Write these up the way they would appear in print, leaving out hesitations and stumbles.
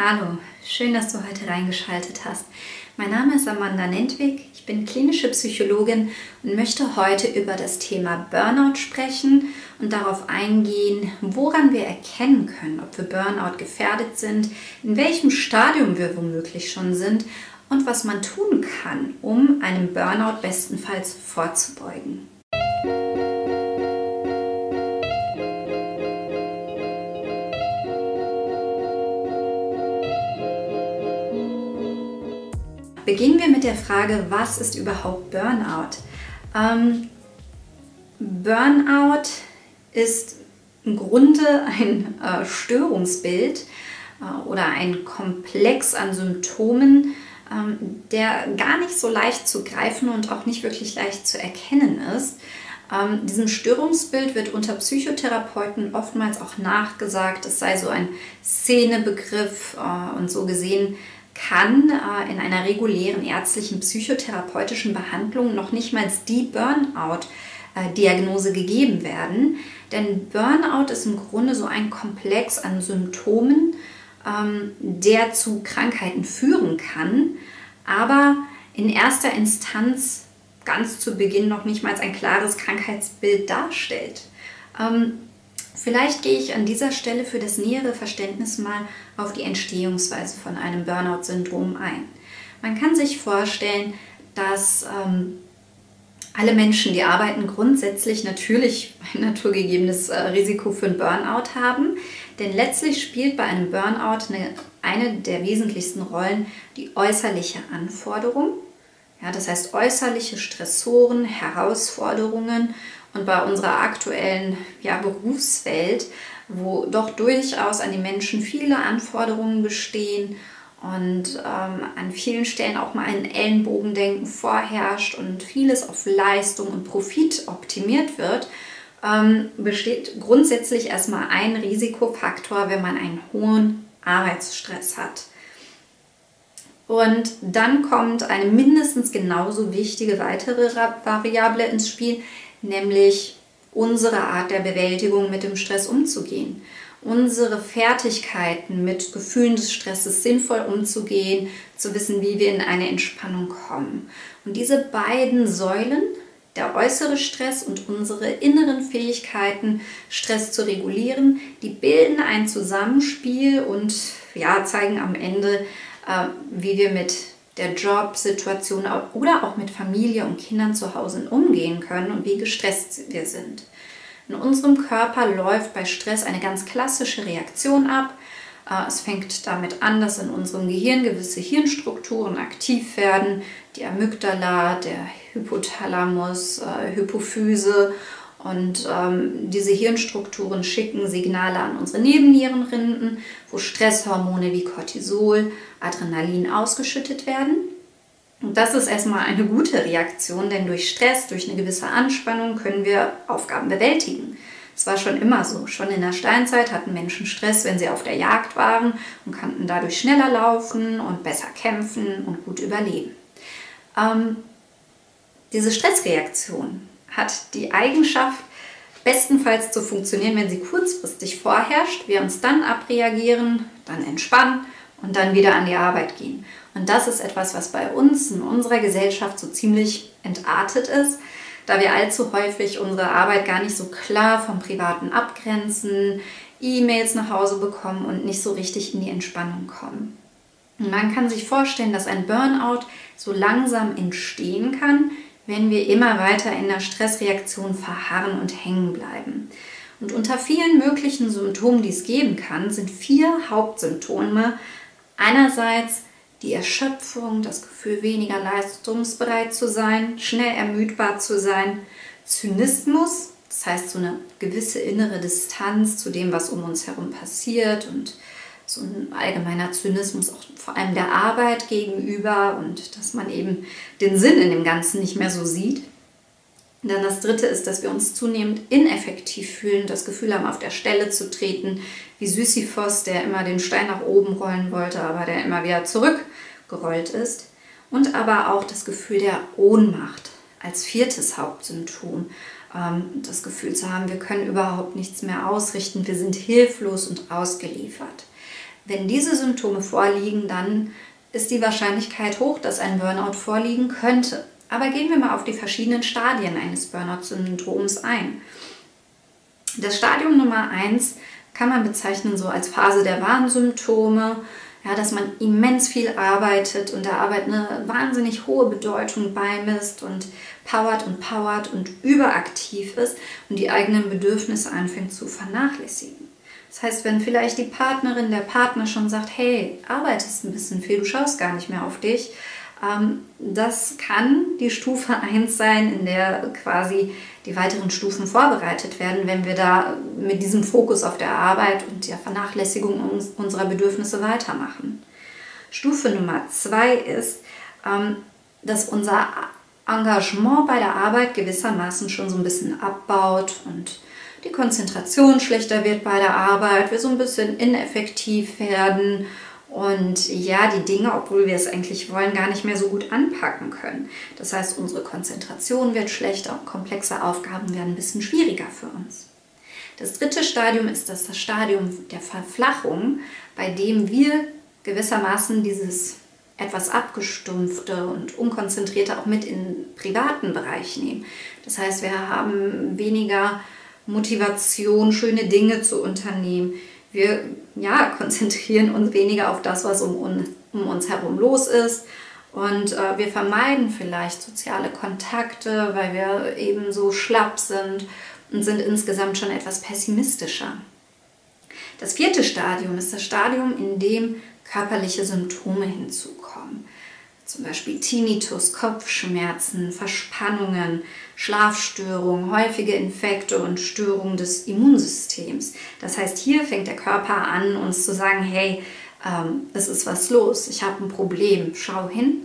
Hallo, schön, dass du heute reingeschaltet hast. Mein Name ist Amanda Nentwig, ich bin klinische Psychologin und möchte heute über das Thema Burnout sprechen und darauf eingehen, woran wir erkennen können, ob wir Burnout gefährdet sind, in welchem Stadium wir womöglich schon sind und was man tun kann, um einem Burnout bestenfalls vorzubeugen. Beginnen wir mit der Frage, was ist überhaupt Burnout? Burnout ist im Grunde ein Störungsbild oder ein Komplex an Symptomen, der gar nicht so leicht zu greifen und auch nicht wirklich leicht zu erkennen ist. Diesem Störungsbild wird unter Psychotherapeuten oftmals auch nachgesagt, es sei so ein Szenebegriff und so gesehen kann in einer regulären ärztlichen psychotherapeutischen Behandlung noch nicht mal die Burnout-Diagnose gegeben werden. Denn Burnout ist im Grunde so ein Komplex an Symptomen, der zu Krankheiten führen kann, aber in erster Instanz ganz zu Beginn noch nicht mal ein klares Krankheitsbild darstellt. Vielleicht gehe ich an dieser Stelle für das nähere Verständnis mal auf die Entstehungsweise von einem Burnout-Syndrom ein. Man kann sich vorstellen, dass alle Menschen, die arbeiten, grundsätzlich natürlich ein naturgegebenes Risiko für einen Burnout haben. Denn letztlich spielt bei einem Burnout eine der wesentlichsten Rollen die äußerliche Anforderung. Ja, das heißt äußerliche Stressoren, Herausforderungen. Und bei unserer aktuellen Berufswelt, wo doch durchaus an die Menschen viele Anforderungen bestehen und an vielen Stellen auch mal ein Ellenbogendenken vorherrscht und vieles auf Leistung und Profit optimiert wird, besteht grundsätzlich erstmal ein Risikofaktor, wenn man einen hohen Arbeitsstress hat. Und dann kommt eine mindestens genauso wichtige weitere Variable ins Spiel, nämlich unsere Art der Bewältigung mit dem Stress umzugehen. Unsere Fertigkeiten mit Gefühlen des Stresses sinnvoll umzugehen, zu wissen, wie wir in eine Entspannung kommen. Und diese beiden Säulen, der äußere Stress und unsere inneren Fähigkeiten, Stress zu regulieren, die bilden ein Zusammenspiel und zeigen am Ende, wie wir mit der Jobsituation oder auch mit Familie und Kindern zu Hause umgehen können und wie gestresst wir sind. In unserem Körper läuft bei Stress eine ganz klassische Reaktion ab. Es fängt damit an, dass in unserem Gehirn gewisse Hirnstrukturen aktiv werden, die Amygdala, der Hypothalamus, Hypophyse, und diese Hirnstrukturen schicken Signale an unsere Nebennierenrinden, wo Stresshormone wie Cortisol, Adrenalin ausgeschüttet werden. Und das ist erstmal eine gute Reaktion, denn durch Stress, durch eine gewisse Anspannung können wir Aufgaben bewältigen. Es war schon immer so. Schon in der Steinzeit hatten Menschen Stress, wenn sie auf der Jagd waren und konnten dadurch schneller laufen und besser kämpfen und gut überleben. Diese Stressreaktion hat die Eigenschaft, bestenfalls zu funktionieren, wenn sie kurzfristig vorherrscht, wir uns dann abreagieren, dann entspannen und dann wieder an die Arbeit gehen. Und das ist etwas, was bei uns in unserer Gesellschaft so ziemlich entartet ist, da wir allzu häufig unsere Arbeit gar nicht so klar vom Privaten abgrenzen, E-Mails nach Hause bekommen und nicht so richtig in die Entspannung kommen. Und man kann sich vorstellen, dass ein Burnout so langsam entstehen kann, wenn wir immer weiter in der Stressreaktion verharren und hängen bleiben. Und unter vielen möglichen Symptomen, die es geben kann, sind 4 Hauptsymptome. Einerseits die Erschöpfung, das Gefühl, weniger leistungsbereit zu sein, schnell ermüdbar zu sein, Zynismus, das heißt so eine gewisse innere Distanz zu dem, was um uns herum passiert und so ein allgemeiner Zynismus, auch vor allem der Arbeit gegenüber und dass man eben den Sinn in dem Ganzen nicht mehr so sieht. Und dann das Dritte ist, dass wir uns zunehmend ineffektiv fühlen, das Gefühl haben, auf der Stelle zu treten, wie Sisyphos, der immer den Stein nach oben rollen wollte, aber der immer wieder zurückgerollt ist. Und aber auch das Gefühl der Ohnmacht als 4. Hauptsymptom. Das Gefühl zu haben, wir können überhaupt nichts mehr ausrichten, wir sind hilflos und ausgeliefert. Wenn diese Symptome vorliegen, dann ist die Wahrscheinlichkeit hoch, dass ein Burnout vorliegen könnte. Aber gehen wir mal auf die verschiedenen Stadien eines Burnout-Syndroms ein. Das Stadium Nummer 1 kann man bezeichnen so als Phase der Warnsymptome, ja, dass man immens viel arbeitet und der Arbeit eine wahnsinnig hohe Bedeutung beimisst und powert und überaktiv ist und die eigenen Bedürfnisse anfängt zu vernachlässigen. Das heißt, wenn vielleicht die Partnerin, der Partner schon sagt, hey, arbeitest ein bisschen viel, du schaust gar nicht mehr auf dich, das kann die Stufe 1 sein, in der quasi die weiteren Stufen vorbereitet werden, wenn wir da mit diesem Fokus auf der Arbeit und der Vernachlässigung unserer Bedürfnisse weitermachen. Stufe Nummer 2 ist, dass unser Engagement bei der Arbeit gewissermaßen schon so ein bisschen abbaut und die Konzentration schlechter wird bei der Arbeit, wir so ein bisschen ineffektiv werden und ja, die Dinge, obwohl wir es eigentlich wollen, gar nicht mehr so gut anpacken können. Das heißt, unsere Konzentration wird schlechter und komplexe Aufgaben werden ein bisschen schwieriger für uns. Das dritte Stadium ist das Stadium der Verflachung, bei dem wir gewissermaßen dieses etwas abgestumpfte und unkonzentrierte auch mit in privaten Bereich nehmen. Das heißt, wir haben weniger Motivation, schöne Dinge zu unternehmen. Wir konzentrieren uns weniger auf das, was um uns herum los ist und wir vermeiden vielleicht soziale Kontakte, weil wir eben so schlapp sind und sind insgesamt schon etwas pessimistischer. Das vierte Stadium ist das Stadium, in dem körperliche Symptome hinzukommen. Zum Beispiel Tinnitus, Kopfschmerzen, Verspannungen, Schlafstörungen, häufige Infekte und Störungen des Immunsystems. Das heißt, hier fängt der Körper an, uns zu sagen, hey, es ist was los, ich habe ein Problem, schau hin.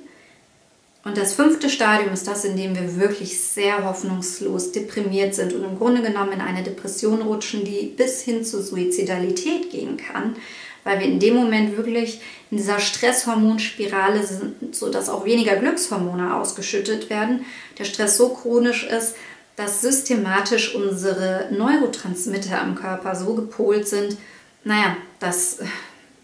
Und das fünfte Stadium ist das, in dem wir wirklich sehr hoffnungslos deprimiert sind und im Grunde genommen in eine Depression rutschen, die bis hin zur Suizidalität gehen kann, weil wir in dem Moment wirklich in dieser Stresshormonspirale sind, sodass auch weniger Glückshormone ausgeschüttet werden. Der Stress so chronisch ist, dass systematisch unsere Neurotransmitter im Körper so gepolt sind, dass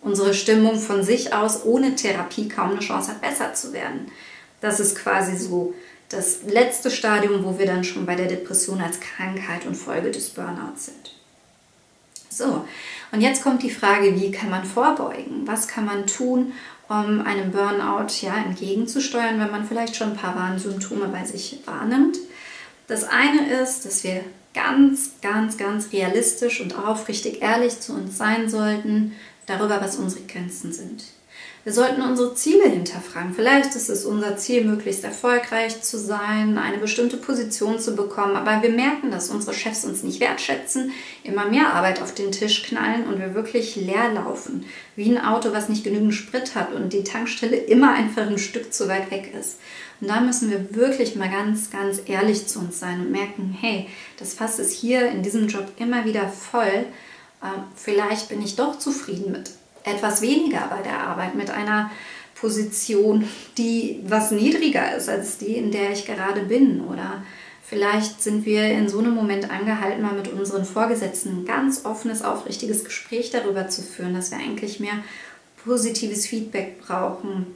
unsere Stimmung von sich aus ohne Therapie kaum eine Chance hat, besser zu werden. Das ist quasi so das letzte Stadium, wo wir dann schon bei der Depression als Krankheit und Folge des Burnouts sind. So, und jetzt kommt die Frage, wie kann man vorbeugen? Was kann man tun, um einem Burnout entgegenzusteuern, wenn man vielleicht schon ein paar Warnsymptome bei sich wahrnimmt? Das eine ist, dass wir ganz, ganz, ganz realistisch und aufrichtig ehrlich zu uns sein sollten, darüber, was unsere Grenzen sind. Wir sollten unsere Ziele hinterfragen. Vielleicht ist es unser Ziel, möglichst erfolgreich zu sein, eine bestimmte Position zu bekommen, aber wir merken, dass unsere Chefs uns nicht wertschätzen, immer mehr Arbeit auf den Tisch knallen und wir wirklich leer laufen, wie ein Auto, was nicht genügend Sprit hat und die Tankstelle immer einfach ein Stück zu weit weg ist. Und da müssen wir wirklich mal ganz, ganz ehrlich zu uns sein und merken, hey, das Fass ist hier in diesem Job immer wieder voll, vielleicht bin ich doch zufrieden mit etwas weniger bei der Arbeit, mit einer Position, die was niedriger ist als die, in der ich gerade bin. Oder vielleicht sind wir in so einem Moment angehalten, mal mit unseren Vorgesetzten ein ganz offenes, aufrichtiges Gespräch darüber zu führen, dass wir eigentlich mehr positives Feedback brauchen,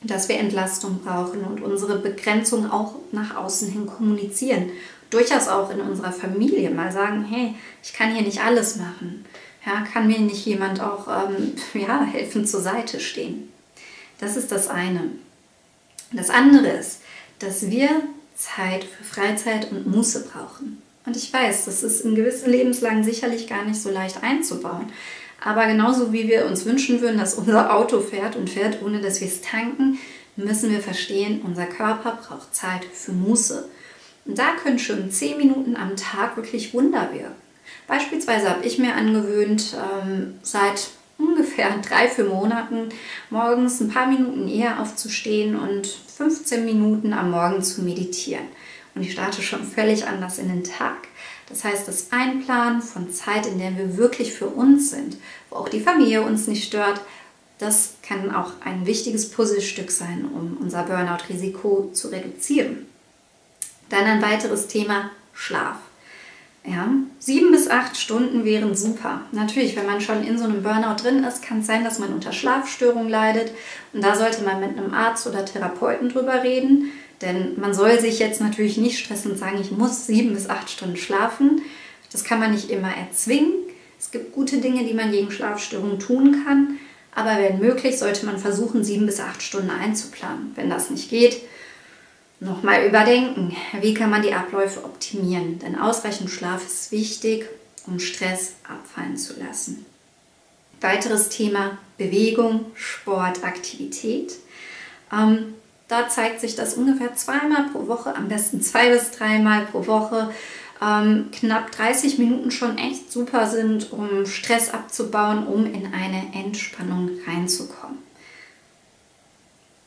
dass wir Entlastung brauchen und unsere Begrenzung auch nach außen hin kommunizieren. Durchaus auch in unserer Familie mal sagen, hey, ich kann hier nicht alles machen. Ja, kann mir nicht jemand auch helfen, zur Seite stehen? Das ist das eine. Das andere ist, dass wir Zeit für Freizeit und Muße brauchen. Und ich weiß, das ist in gewissen Lebenslagen sicherlich gar nicht so leicht einzubauen. Aber genauso wie wir uns wünschen würden, dass unser Auto fährt, ohne dass wir es tanken, müssen wir verstehen, unser Körper braucht Zeit für Muße. Und da können schon 10 Minuten am Tag wirklich Wunder wirken. Beispielsweise habe ich mir angewöhnt, seit ungefähr 3-4 Monaten morgens ein paar Minuten eher aufzustehen und 15 Minuten am Morgen zu meditieren. Und ich starte schon völlig anders in den Tag. Das heißt, das Einplanen von Zeit, in der wir wirklich für uns sind, wo auch die Familie uns nicht stört, das kann auch ein wichtiges Puzzlestück sein, um unser Burnout-Risiko zu reduzieren. Dann ein weiteres Thema: Schlaf. Ja? 7 bis 8 Stunden wären super. Natürlich, wenn man schon in so einem Burnout drin ist, kann es sein, dass man unter Schlafstörungen leidet. Und da sollte man mit einem Arzt oder Therapeuten drüber reden. Denn man soll sich jetzt natürlich nicht stressen und sagen, ich muss 7 bis 8 Stunden schlafen. Das kann man nicht immer erzwingen. Es gibt gute Dinge, die man gegen Schlafstörungen tun kann. Aber wenn möglich, sollte man versuchen, 7 bis 8 Stunden einzuplanen. Wenn das nicht geht, nochmal überdenken, wie kann man die Abläufe optimieren. Denn ausreichend Schlaf ist wichtig, um Stress abfallen zu lassen. Weiteres Thema, Bewegung, Sport, Aktivität. Da zeigt sich, dass ungefähr 2 Mal pro Woche, am besten 2 bis 3 Mal pro Woche, knapp 30 Minuten schon echt super sind, um Stress abzubauen, um in eine Entspannung reinzukommen.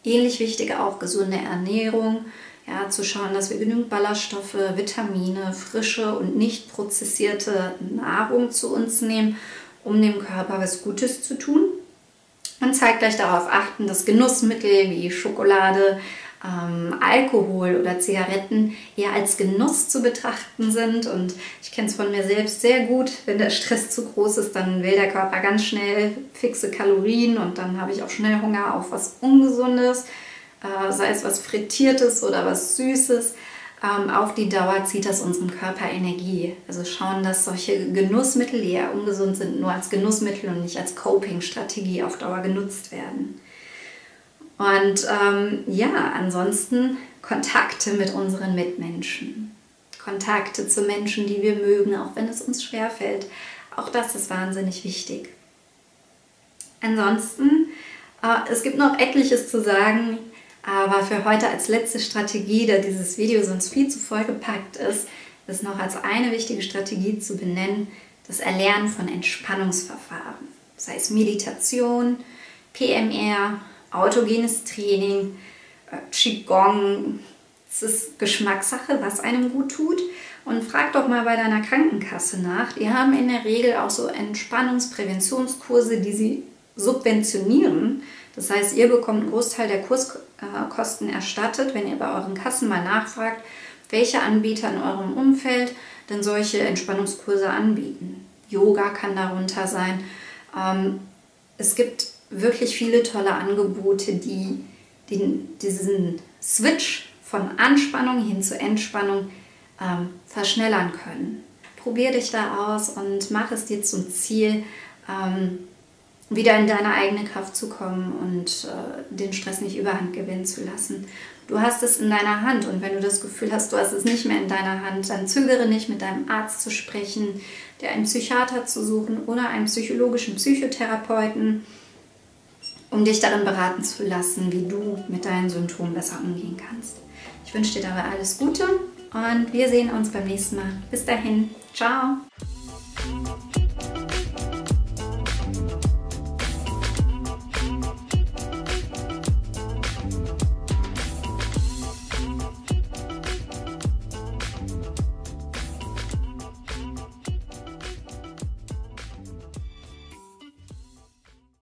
Ähnlich wichtig auch gesunde Ernährung, ja, zu schauen, dass wir genügend Ballaststoffe, Vitamine, frische und nicht prozessierte Nahrung zu uns nehmen, um dem Körper was Gutes zu tun. Und zeitgleich darauf achten, dass Genussmittel wie Schokolade, Alkohol oder Zigaretten eher als Genuss zu betrachten sind. Und ich kenne es von mir selbst sehr gut, wenn der Stress zu groß ist, dann will der Körper ganz schnell fixe Kalorien und dann habe ich auch schnell Hunger auf was Ungesundes, sei es was Frittiertes oder was Süßes. Auf die Dauer zieht das unserem Körper Energie. Also schauen, dass solche Genussmittel, die eher ungesund sind, nur als Genussmittel und nicht als Coping-Strategie auf Dauer genutzt werden. Und ja, ansonsten Kontakte mit unseren Mitmenschen. Kontakte zu Menschen, die wir mögen, auch wenn es uns schwerfällt. Auch das ist wahnsinnig wichtig. Ansonsten, es gibt noch etliches zu sagen. Aber für heute als letzte Strategie, da dieses Video sonst viel zu vollgepackt ist, ist noch als eine wichtige Strategie zu benennen, das Erlernen von Entspannungsverfahren. Sei es Meditation, PMR, autogenes Training, Qigong. Es ist Geschmackssache, was einem gut tut. Und frag doch mal bei deiner Krankenkasse nach. Die haben in der Regel auch so Entspannungspräventionskurse, die sie subventionieren. Das heißt, ihr bekommt einen Großteil der Kurskosten erstattet, wenn ihr bei euren Kassen mal nachfragt, welche Anbieter in eurem Umfeld denn solche Entspannungskurse anbieten. Yoga kann darunter sein. Es gibt wirklich viele tolle Angebote, die diesen Switch von Anspannung hin zu Entspannung verschnellern können. Probier dich da aus und mach es dir zum Ziel, wieder in deine eigene Kraft zu kommen und den Stress nicht überhand gewinnen zu lassen. Du hast es in deiner Hand und wenn du das Gefühl hast, du hast es nicht mehr in deiner Hand, dann zögere nicht, mit deinem Arzt zu sprechen, dir einen Psychiater zu suchen oder einen psychologischen Psychotherapeuten, um dich darin beraten zu lassen, wie du mit deinen Symptomen besser umgehen kannst. Ich wünsche dir dabei alles Gute und wir sehen uns beim nächsten Mal. Bis dahin, ciao!